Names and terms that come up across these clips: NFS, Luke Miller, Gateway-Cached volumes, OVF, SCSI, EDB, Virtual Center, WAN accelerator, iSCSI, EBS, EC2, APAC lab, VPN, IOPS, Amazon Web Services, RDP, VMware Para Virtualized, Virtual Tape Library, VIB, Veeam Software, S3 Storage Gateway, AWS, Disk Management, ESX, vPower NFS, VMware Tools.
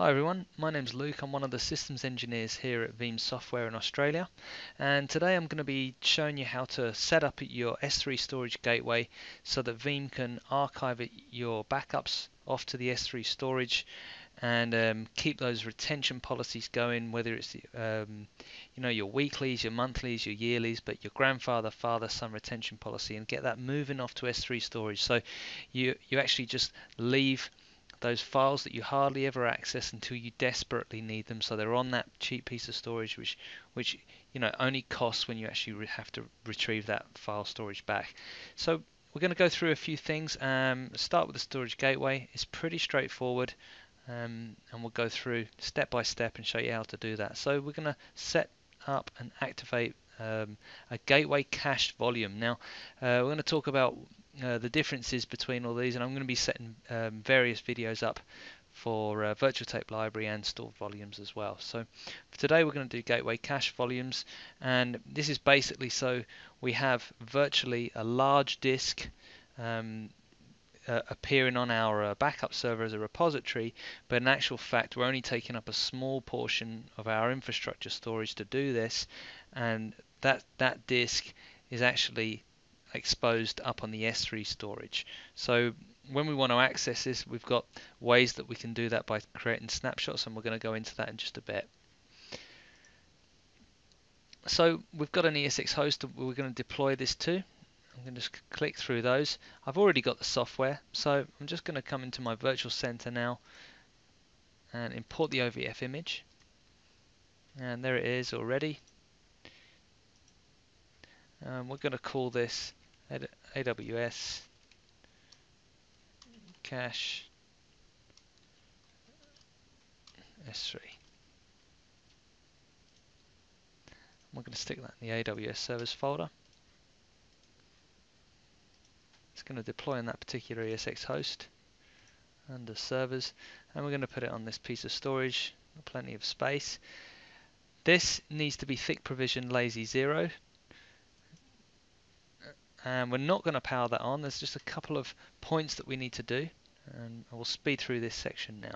Hi everyone, my name's Luke, I'm one of the systems engineers here at Veeam Software in Australia, and today I'm going to be showing you how to set up your S3 storage gateway so that Veeam can archive your backups off to the S3 storage and keep those retention policies going, whether it's your weeklies, your monthlies, your yearlies, but your grandfather, father, son retention policy, and get that moving off to S3 storage so you actually just leave those files that you hardly ever access until you desperately need them, so they're on that cheap piece of storage which you know only costs when you actually have to retrieve that file storage back. So we're going to go through a few things. Start with the storage gateway. It's pretty straightforward, and we'll go through step by step and show you how to do that. So we're going to set up and activate a gateway cache volume. Now we're going to talk about the differences between all these, and I'm going to be setting various videos up for Virtual Tape Library and stored volumes as well. So for today we're going to do gateway cache volumes, and this is basically so we have virtually a large disk appearing on our backup server as a repository, but in actual fact we're only taking up a small portion of our infrastructure storage to do this, and that disk is actually exposed up on the S3 storage. So when we want to access this, we've got ways that we can do that by creating snapshots, and we're going to go into that in just a bit. So we've got an ESX host that we're going to deploy this to. I'm going to just click through those. I've already got the software, so I'm just going to come into my Virtual Center now and import the OVF image, and there it is already. We're going to call this AWS cache S3. We're going to stick that in the AWS servers folder. It's going to deploy in that particular ESX host under servers, and we're going to put it on this piece of storage, plenty of space. This needs to be thick provisioned lazy 0. And we're not going to power that on. There's just a couple of points that we need to do, and we'll speed through this section now.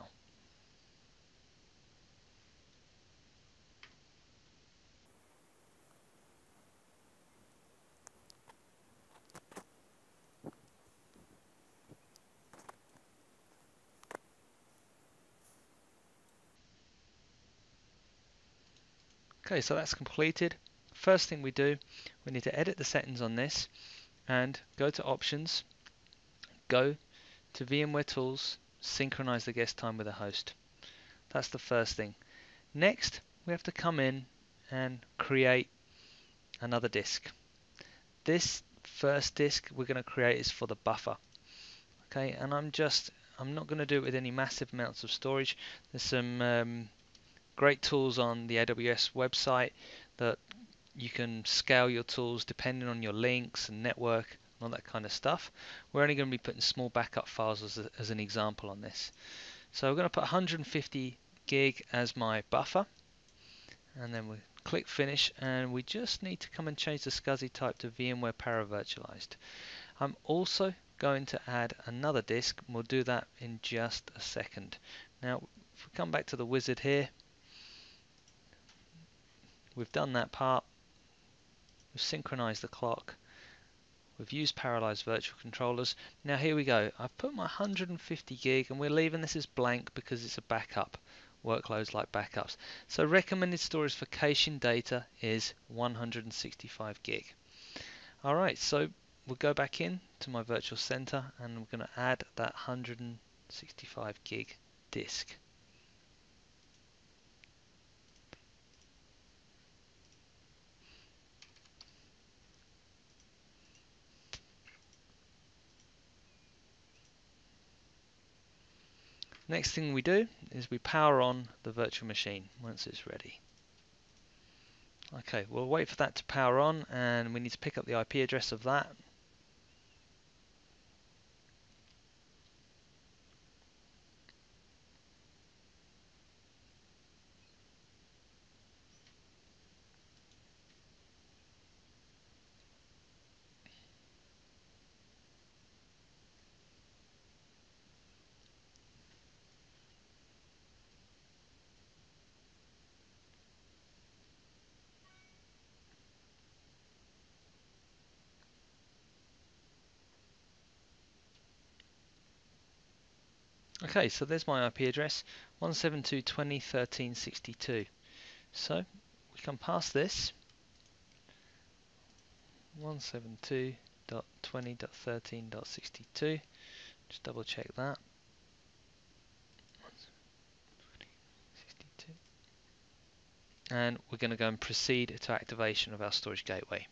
Okay, so that's completed. First thing we do, we need to edit the settings on this and go to Options, go to VMware Tools, synchronize the guest time with the host. That's the first thing. Next, we have to come in and create another disk. This first disk we're going to create is for the buffer. Okay, and I'm not going to do it with any massive amounts of storage. There's some great tools on the AWS website that you can scale your tools depending on your links and network and all that kind of stuff. We're only going to be putting small backup files as an example on this. So we're going to put 150 gig as my buffer, and then we click finish, and we just need to come and change the SCSI type to VMware Para Virtualized. I'm also going to add another disk, and we'll do that in just a second. Now if we come back to the wizard here, we've done that part. We've synchronized the clock. We've used parallelized virtual controllers. Now here we go. I've put my 150 gig, and we're leaving this as blank because it's a backup. Workloads like backups. So recommended storage for caching data is 165 gig. Alright, so we'll go back in to my Virtual Center, and we're going to add that 165 gig disk. Next thing we do is we power on the virtual machine once it's ready. Okay, we'll wait for that to power on, and we need to pick up the IP address of that. Okay, so there's my IP address, 172.20.13.62. So we come past this, 172.20.13.62. Just double check that. And we're going to go and proceed to activation of our storage gateway.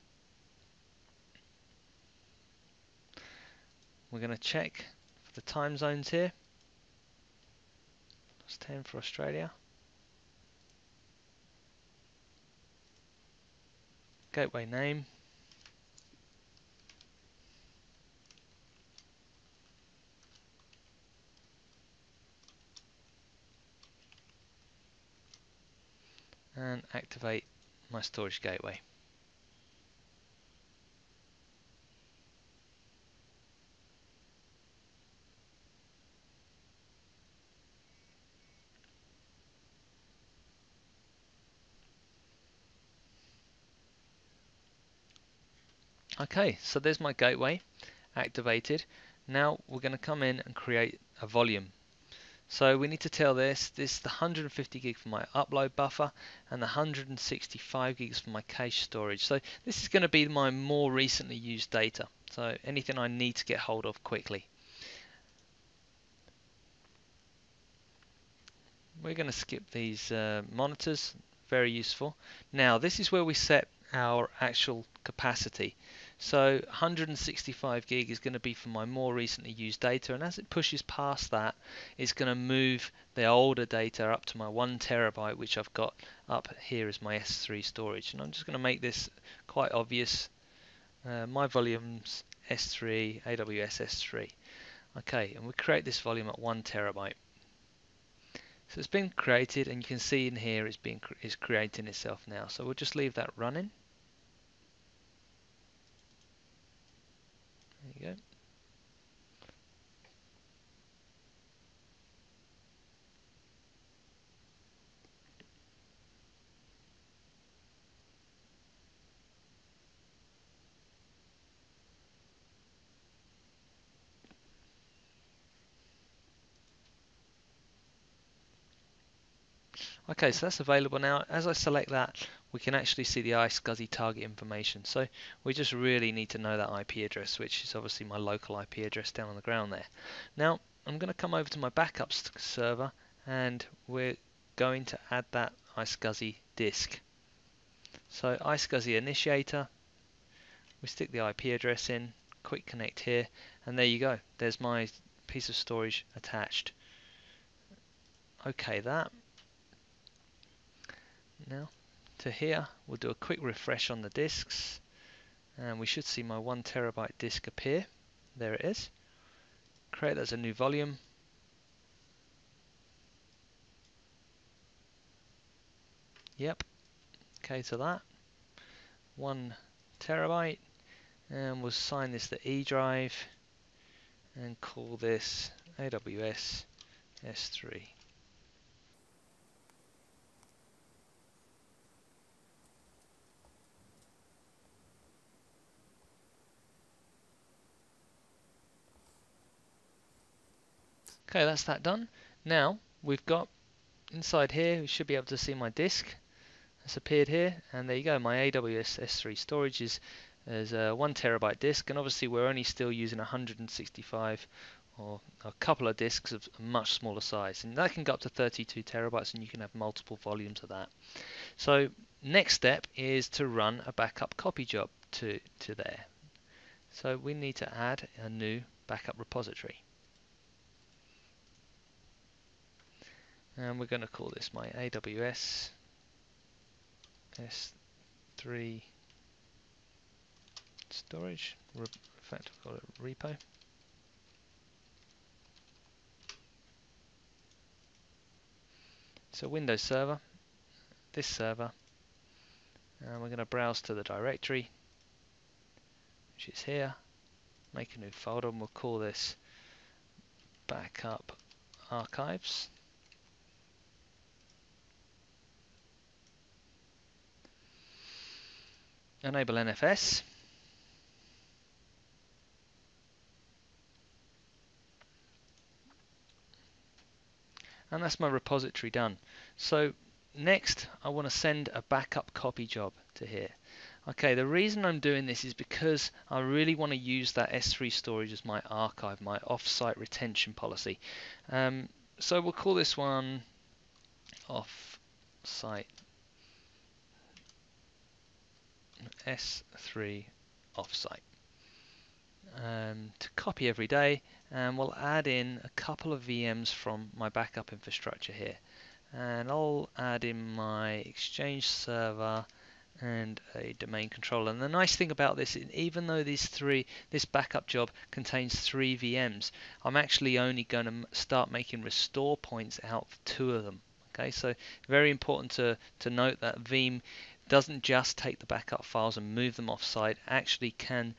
We're going to check for the time zones here. That's 10 for Australia. Gateway name. And activate my storage gateway. Okay, so there's my gateway activated. Now we're going to come in and create a volume. So we need to tell this is the 150 gig for my upload buffer and the 165 gigs for my cache storage. So this is going to be my more recently used data. So anything I need to get hold of quickly. We're going to skip these monitors, very useful. Now this is where we set our actual capacity. So 165 gig is going to be for my more recently used data, and as it pushes past that, it's going to move the older data up to my 1 terabyte, which I've got up here as my S3 storage. And I'm just going to make this quite obvious. My volume's S3, AWS S3. Okay, and we create this volume at 1 terabyte. So it's been created, and you can see in here it's creating itself now. So we'll just leave that running. There you go. Okay, so that's available now. As I select that, we can actually see the iSCSI target information. So we just really need to know that IP address, which is obviously my local IP address down on the ground there. Now I'm going to come over to my backups server, and we're going to add that iSCSI disk. So iSCSI initiator, we stick the IP address in, quick connect here, and there you go. There's my piece of storage attached. Okay, that. Now to here, we'll do a quick refresh on the disks, and we should see my 1 terabyte disk appear. There it is. Create that as a new volume. Yep. Okay, so that 1 terabyte, and we'll assign this to E drive, and call this AWS S3. Okay, that's that done. Now we've got inside here, we should be able to see my disk. It's appeared here, and there you go. My AWS S3 storage is a 1 terabyte disk, and obviously we're only still using 165 or a couple of disks of a much smaller size, and that can go up to 32 terabytes, and you can have multiple volumes of that. So next step is to run a backup copy job to there. So we need to add a new backup repository. And we're going to call this my AWS S3 storage. In fact, we'll call it repo. So Windows server, this server, and we're going to browse to the directory, which is here. Make a new folder, and we'll call this backup archives. Enable NFS. and that's my repository done. So next I want to send a backup copy job to here. Okay, the reason I'm doing this is because I really want to use that S3 storage as my archive, my off-site retention policy. So we'll call this one off-site S3 off-site. To copy every day, and we'll add in a couple of VMs from my backup infrastructure here. And I'll add in my Exchange server and a domain controller. And the nice thing about this is, even though this backup job contains 3 VMs, I'm actually only going to start making restore points out for 2 of them. Okay, so very important to note that Veeam doesn't just take the backup files and move them off-site, actually can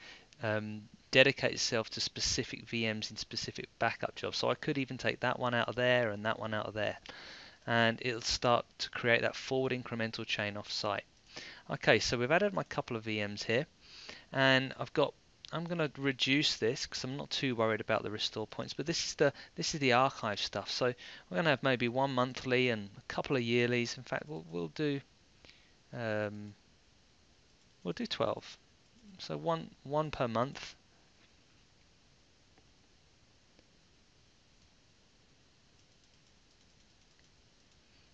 dedicate itself to specific VMs in specific backup jobs. So I could even take that one out of there and that one out of there, and it'll start to create that forward incremental chain off-site. Okay, so we've added my couple of VMs here, and I'm going to reduce this because I'm not too worried about the restore points. But this is the archive stuff. So we're going to have maybe one monthly and a couple of yearlies. In fact, we'll do 12. So one per month.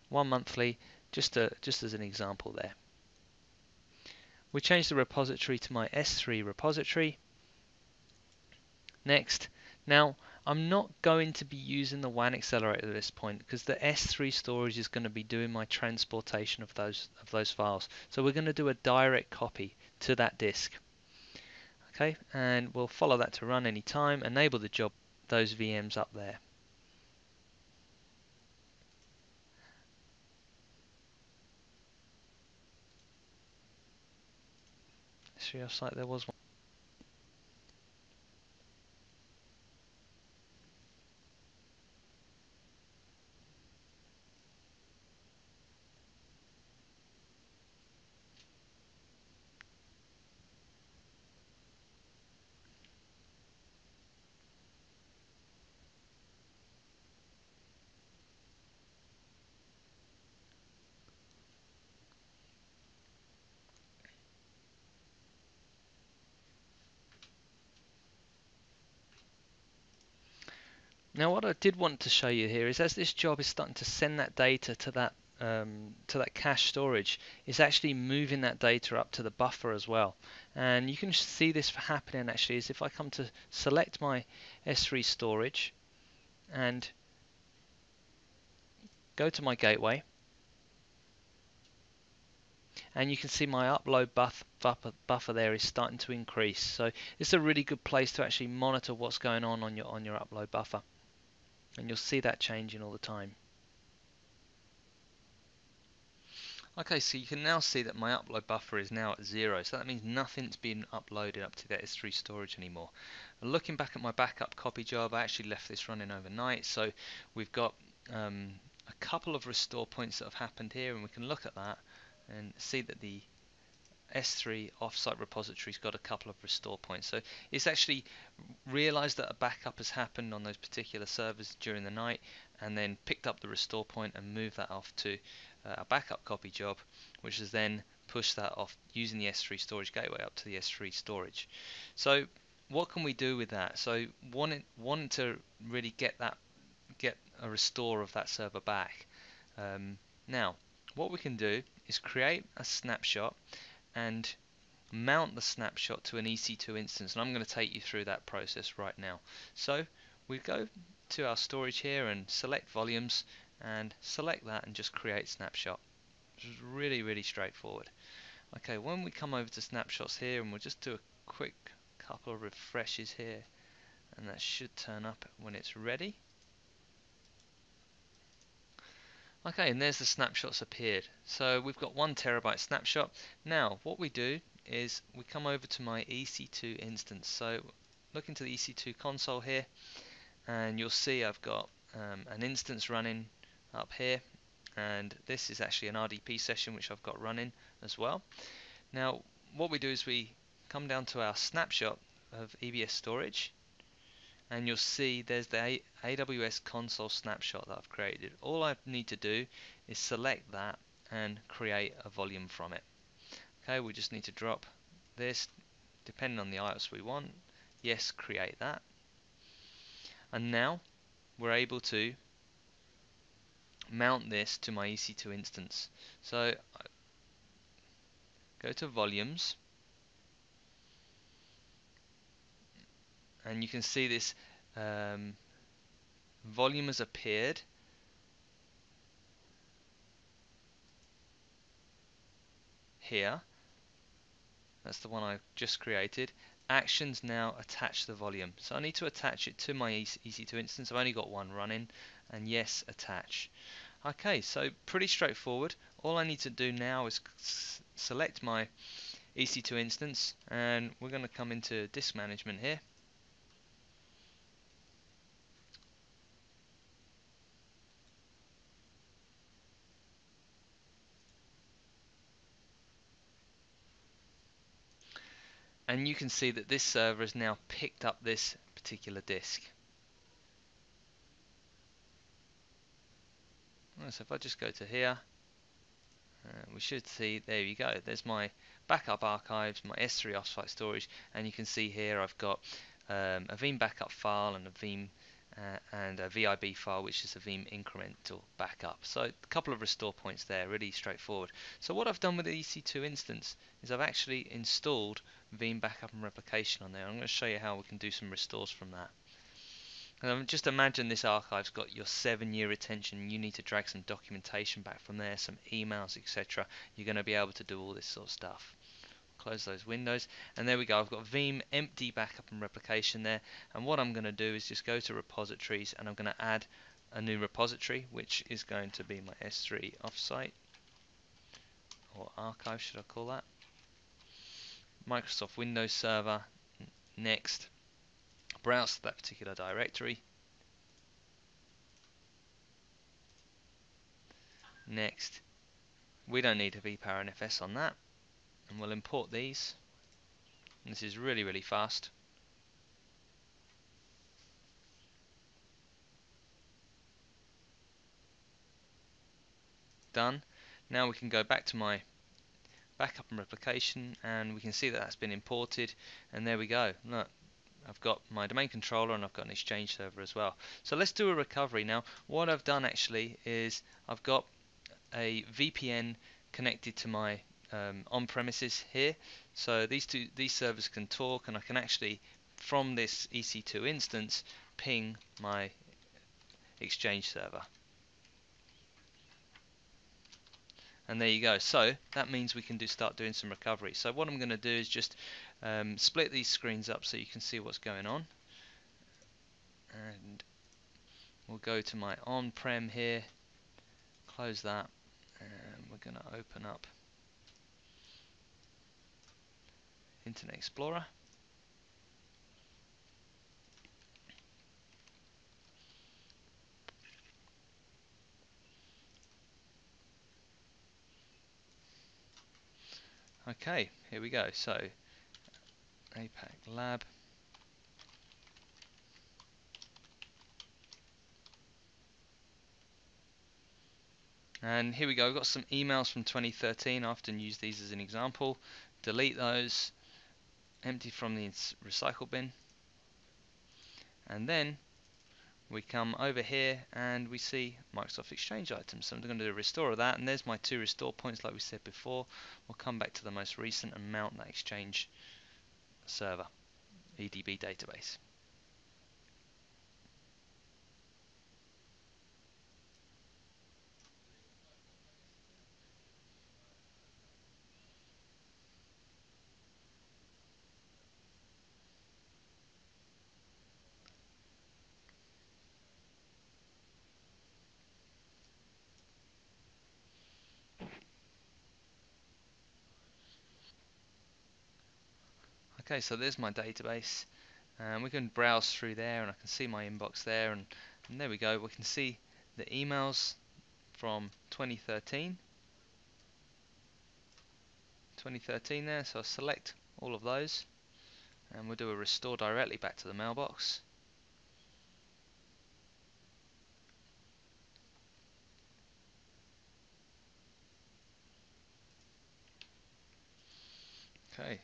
One monthly, just as an example there. We change the repository to my S3 repository. Next. Now, I'm not going to be using the WAN accelerator at this point because the S3 storage is going to be doing my transportation of those files. So we're going to do a direct copy to that disk. Okay, and we'll follow that to run any time, enable the job, those VMs up there. S3 offsite, there was one. Now, what I did want to show you here is, as this job is starting to send that data to that cache storage, it's actually moving that data up to the buffer as well. And you can see this happening actually is if I come to select my S3 storage and go to my gateway, and you can see my upload buffer there is starting to increase. So it's a really good place to actually monitor what's going on your upload buffer. And you'll see that changing all the time. Okay, so you can now see that my upload buffer is now at 0, so that means nothing's been uploaded up to that S3 storage anymore. Looking back at my backup copy job, I actually left this running overnight, so we've got a couple of restore points that have happened here, and we can look at that and see that the S3 offsite repository's got a couple of restore points. So it's actually realized that a backup has happened on those particular servers during the night, and then picked up the restore point and moved that off to a backup copy job, which has then pushed that off using the S3 storage gateway up to the S3 storage. So what can we do with that? So wanting to really get a restore of that server back. Now what we can do is create a snapshot and mount the snapshot to an EC2 instance, and I'm going to take you through that process right now. So we go to our storage here and select volumes and select that and just create snapshot, which is really straightforward. Okay, when we come over to snapshots here, and we'll just do a quick couple of refreshes here, and that should turn up when it's ready. Okay, and there's the snapshots appeared. So we've got 1 terabyte snapshot. Now what we do is we come over to my EC2 instance. So look into the EC2 console here, and you'll see I've got an instance running up here, and this is actually an RDP session which I've got running as well. Now what we do is we come down to our snapshot of EBS storage, and you'll see there's the AWS console snapshot that I've created. All I need to do is select that and create a volume from it. Okay, we just need to drop this, depending on the IOPS we want. Yes, create that. And now we're able to mount this to my EC2 instance. So go to volumes, and you can see this volume has appeared. Here, that's the one I just created. Actions now attach the volume, so I need to attach it to my EC2 instance. I've only got one running, and yes, attach. Okay, so pretty straightforward. All I need to do now is select my EC2 instance, and we're going to come into Disk Management here. And you can see that this server has now picked up this particular disk. So if I just go to here, we should see, there you go, there's my backup archives, my S3 offsite storage, and you can see here I've got a Veeam backup file and a Veeam and a VIB file, which is a Veeam incremental backup. So a couple of restore points there, really straightforward. So what I've done with the EC2 instance is I've actually installed Veeam backup and replication on there. I'm going to show you how we can do some restores from that. And just imagine this archive's got your 7-year retention. You need to drag some documentation back from there, some emails, etc. You're going to be able to do all this sort of stuff. Close those windows, and there we go. I've got Veeam empty backup and replication there, and what I'm going to do is just go to repositories, and I'm going to add a new repository, which is going to be my S3 offsite, or archive, should I call that, Microsoft Windows Server. Next, browse to that particular directory. Next, we don't need a vPower NFS on that, and we'll import these, and this is really fast. Done. Now we can go back to my backup and replication, and we can see that that's been imported, and there we go. Look, I've got my domain controller, and I've got an Exchange server as well. So let's do a recovery now. What I've done actually is I've got a VPN connected to my on-premises here, so these servers can talk, and I can actually, from this EC2 instance, ping my Exchange server. And there you go. So that means we can start doing some recovery. So what I'm going to do is just split these screens up so you can see what's going on, and we'll go to my on-prem here, close that, and we're going to open up Internet Explorer. Okay, here we go. So APAC lab, and here we go. We've got some emails from 2013. I often use these as an example. Delete those. Empty from the recycle bin, and then we come over here and we see Microsoft Exchange items. So I'm going to do a restore of that, and there's my 2 restore points like we said before. We'll come back to the most recent and mount that Exchange server EDB database. Okay, so there's my database, and we can browse through there, and I can see my inbox there, and there we go. We can see the emails from 2013 there, so I'll select all of those, and we'll do a restore directly back to the mailbox. Okay.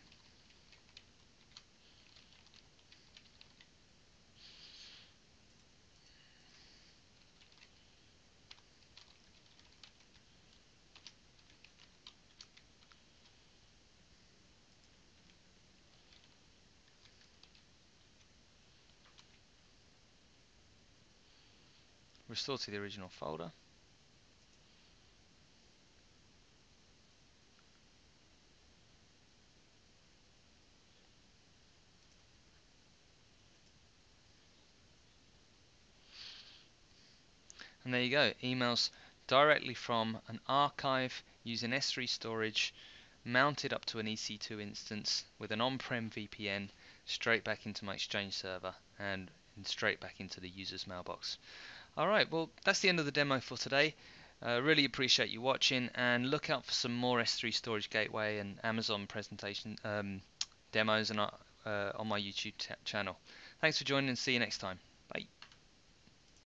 Restore to the original folder. And there you go, emails directly from an archive using S3 storage mounted up to an EC2 instance with an on-prem VPN straight back into my Exchange server and straight back into the user's mailbox. Alright, well that's the end of the demo for today. Really appreciate you watching, and look out for some more S3 Storage Gateway and Amazon presentation demos and on my YouTube channel. Thanks for joining, and see you next time. Bye.